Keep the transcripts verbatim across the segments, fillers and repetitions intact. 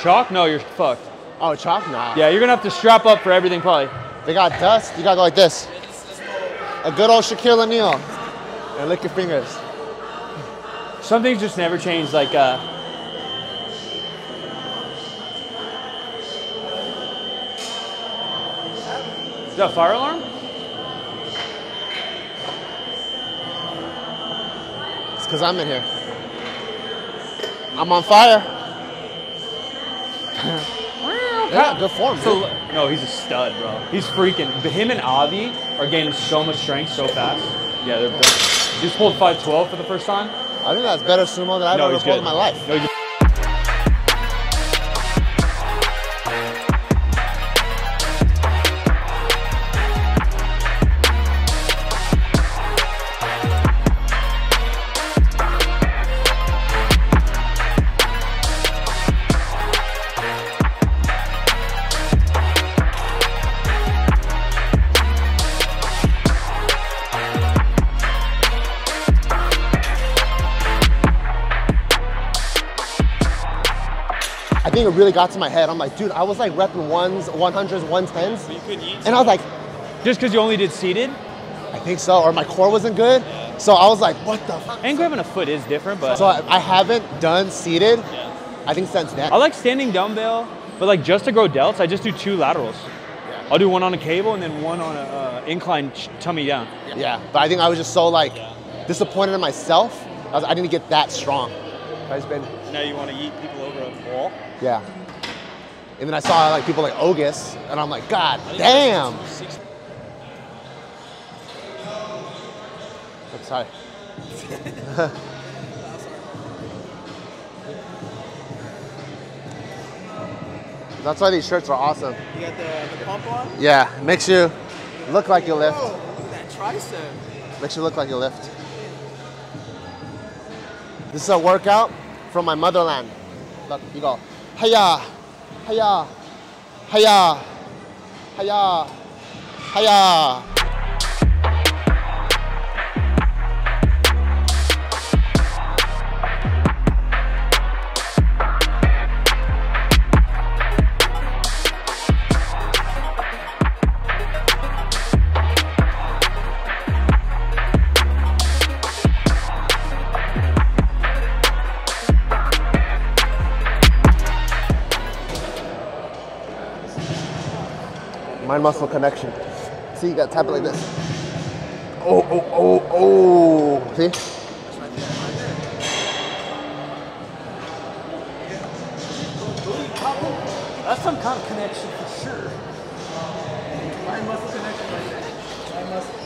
Chalk? No, you're fucked. Oh, chalk? Nah. Yeah, you're going to have to strap up for everything probably. They got dust. You got to go like this. A good old Shaquille O'Neal. And lick your fingers. Some things just never change. Like, uh... is that a fire alarm? It's because I'm in here. I'm on fire. Yeah, good form. So, no, he's a stud, bro. He's freaking. Him and Avi are gaining so much strength so fast. Yeah, they're. He just pulled five twelve for the first time. I think that's better sumo than I've no, ever pulled in my life. No, I think it really got to my head. I'm like, dude, I was like repping ones, one hundreds, one tens. You could eat and I was like. Just because you only did seated? I think so, or my core wasn't good. Yeah. So I was like, what the fuck? And grabbing a foot is different, but. So I, I haven't done seated, yeah. I think since then. I like standing dumbbell, but like just to grow delts, I just do two laterals. Yeah. I'll do one on a cable and then one on an uh, incline tummy down. Yeah. yeah, but I think I was just so like yeah. disappointed in myself. I, was, I didn't get that strong. Been. Now you want to eat people over a wall? Yeah. And then I saw like people like Ogus, and I'm like, God damn! That's high. That's why these shirts are awesome. You got the, the pump on? Yeah, makes you look like you lift. Whoa, look at that tricep. Makes you look like you lift. This is a workout from my motherland. Look, you go. Hiya, hiya, hiya, hiya, hiya. Mind-muscle connection. See, you gotta tap it like this. Oh, oh, oh, oh. See? That's some kind of connection for sure. Mind-muscle connection right there. Mind-muscle.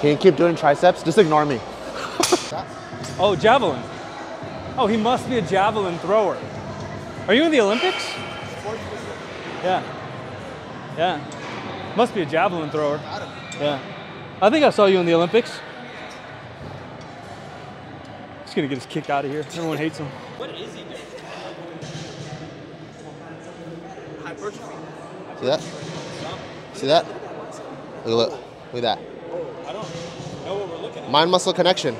Can you keep doing triceps? Just ignore me. Oh, javelin. Oh, he must be a javelin thrower. Are you in the Olympics? Yeah. Yeah. Must be a javelin thrower. Yeah. I think I saw you in the Olympics. He's gonna get us kicked out of here. Everyone hates him. What is he doing? Hypertrophy. See that? See that? Look, look. Look at that. I don't know what we're looking at. Mind-muscle connection.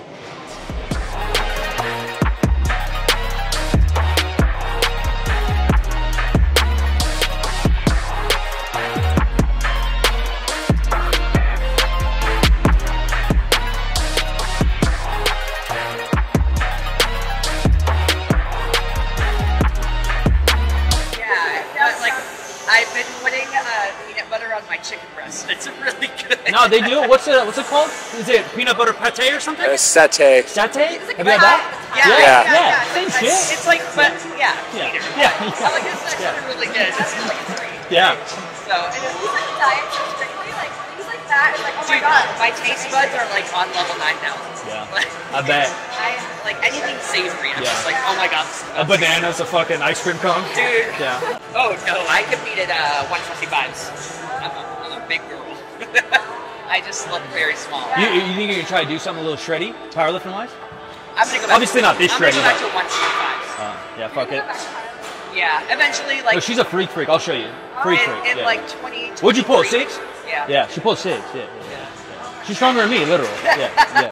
I've been putting uh, peanut butter on my chicken breast. It's really good. No, they do. What's it? What's it called? Is it peanut butter pate or something? Uh, satay. Satay? Like, have you had that? Yeah, yeah, yeah. yeah. yeah. yeah. Same shit. It's, it's like, but yeah, yeah. Peter. Yeah, yeah. I like this actually yeah. really good. It's like three. Yeah. So and it's like diet so strictly, like things like that. It's like, oh my Dude, god, my taste buds are like on level nine thousand. Yeah. Like, I bet. I like anything savory. I'm yeah. just like, oh my god. A banana's a fucking ice cream cone. Dude. Yeah. Oh no, I competed uh, one twenty-fives. I'm a, I'm a big girl. I just look very small. You, you think you can try to do something a little shreddy, powerlifting wise? I'm gonna go back Obviously to, not this I'm shreddy. I'm gonna go back to one twenty-fives. Uh, yeah, fuck it. Yeah, eventually like. No, she's a freak freak. I'll show you. Freak in, freak. In yeah. like twenty. twenty-three. What'd you pull? Six? Yeah. Yeah, she pulled six. Yeah. yeah. yeah. She's stronger than me, literally. Yeah. yeah.